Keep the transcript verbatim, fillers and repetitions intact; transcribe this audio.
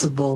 sensible.